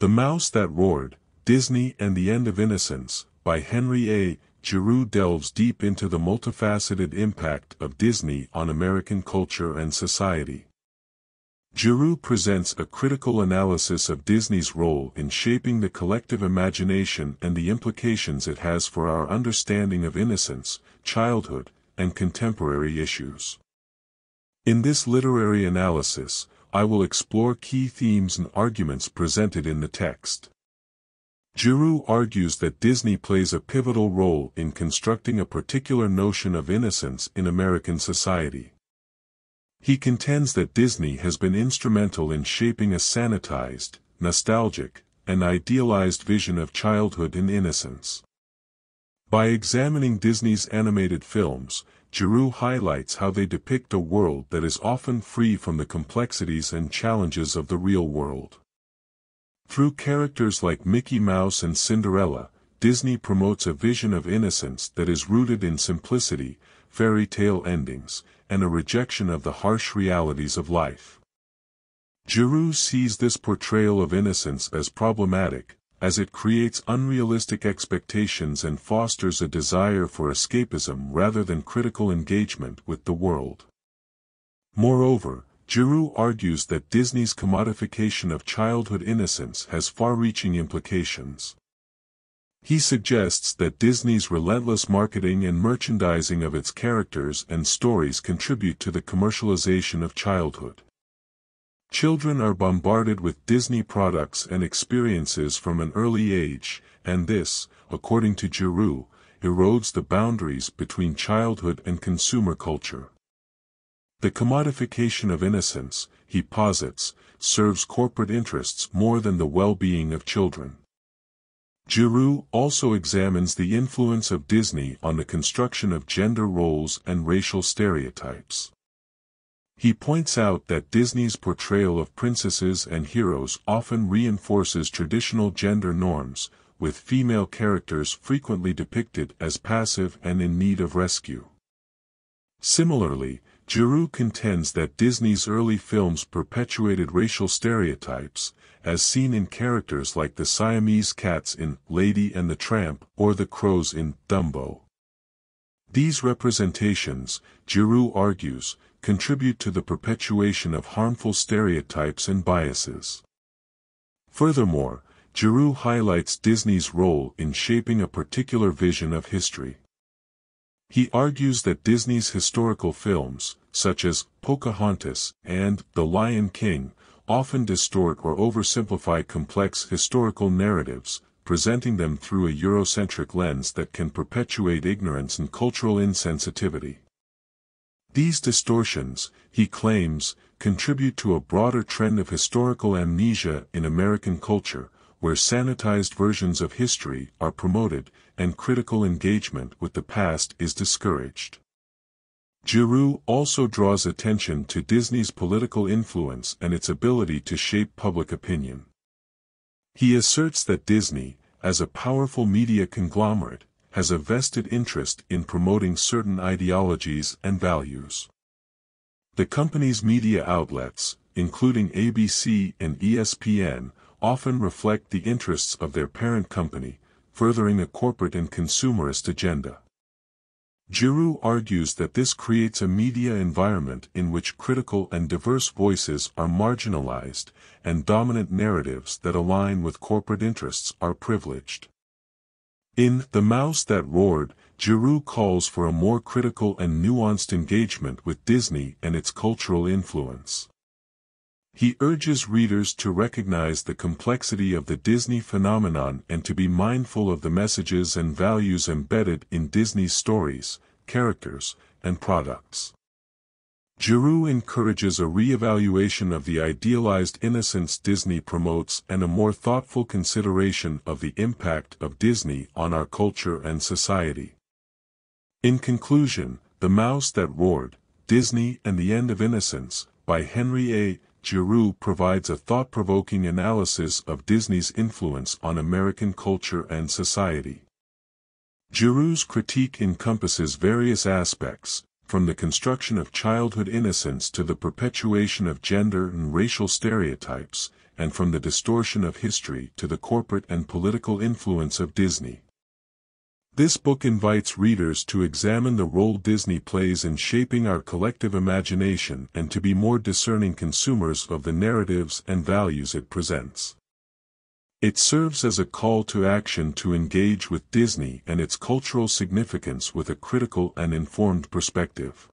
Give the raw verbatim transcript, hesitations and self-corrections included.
The Mouse That Roared, Disney and the End of Innocence, by Henry A. Giroux delves deep into the multifaceted impact of Disney on American culture and society. Giroux presents a critical analysis of Disney's role in shaping the collective imagination and the implications it has for our understanding of innocence, childhood, and contemporary issues. In this literary analysis, I will explore key themes and arguments presented in the text. Giroux argues that Disney plays a pivotal role in constructing a particular notion of innocence in American society. He contends that Disney has been instrumental in shaping a sanitized, nostalgic, and idealized vision of childhood and innocence. By examining Disney's animated films, Giroux highlights how they depict a world that is often free from the complexities and challenges of the real world. Through characters like Mickey Mouse and Cinderella, Disney promotes a vision of innocence that is rooted in simplicity, fairy tale endings, and a rejection of the harsh realities of life. Giroux sees this portrayal of innocence as problematic, as it creates unrealistic expectations and fosters a desire for escapism rather than critical engagement with the world. Moreover, Giroux argues that Disney's commodification of childhood innocence has far-reaching implications. He suggests that Disney's relentless marketing and merchandising of its characters and stories contribute to the commercialization of childhood. Children are bombarded with Disney products and experiences from an early age, and this, according to Giroux, erodes the boundaries between childhood and consumer culture. The commodification of innocence, he posits, serves corporate interests more than the well-being of children. Giroux also examines the influence of Disney on the construction of gender roles and racial stereotypes. He points out that Disney's portrayal of princesses and heroes often reinforces traditional gender norms, with female characters frequently depicted as passive and in need of rescue. Similarly, Giroux contends that Disney's early films perpetuated racial stereotypes, as seen in characters like the Siamese cats in Lady and the Tramp or the crows in Dumbo. These representations, Giroux argues, contribute to the perpetuation of harmful stereotypes and biases. Furthermore, Giroux highlights Disney's role in shaping a particular vision of history. He argues that Disney's historical films, such as Pocahontas and The Lion King, often distort or oversimplify complex historical narratives, presenting them through a Eurocentric lens that can perpetuate ignorance and cultural insensitivity. These distortions, he claims, contribute to a broader trend of historical amnesia in American culture, where sanitized versions of history are promoted and critical engagement with the past is discouraged. Giroux also draws attention to Disney's political influence and its ability to shape public opinion. He asserts that Disney, as a powerful media conglomerate, has a vested interest in promoting certain ideologies and values. The company's media outlets, including A B C and E S P N, often reflect the interests of their parent company, furthering a corporate and consumerist agenda. Giroux argues that this creates a media environment in which critical and diverse voices are marginalized, and dominant narratives that align with corporate interests are privileged. In The Mouse That Roared, Giroux calls for a more critical and nuanced engagement with Disney and its cultural influence. He urges readers to recognize the complexity of the Disney phenomenon and to be mindful of the messages and values embedded in Disney's stories, characters, and products. Giroux encourages a reevaluation of the idealized innocence Disney promotes and a more thoughtful consideration of the impact of Disney on our culture and society. In conclusion, The Mouse That Roared, Disney and the End of Innocence, by Henry A. Giroux provides a thought-provoking analysis of Disney's influence on American culture and society. Giroux's critique encompasses various aspects, from the construction of childhood innocence to the perpetuation of gender and racial stereotypes, and from the distortion of history to the corporate and political influence of Disney. This book invites readers to examine the role Disney plays in shaping our collective imagination and to be more discerning consumers of the narratives and values it presents. It serves as a call to action to engage with Disney and its cultural significance with a critical and informed perspective.